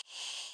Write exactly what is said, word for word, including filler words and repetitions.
You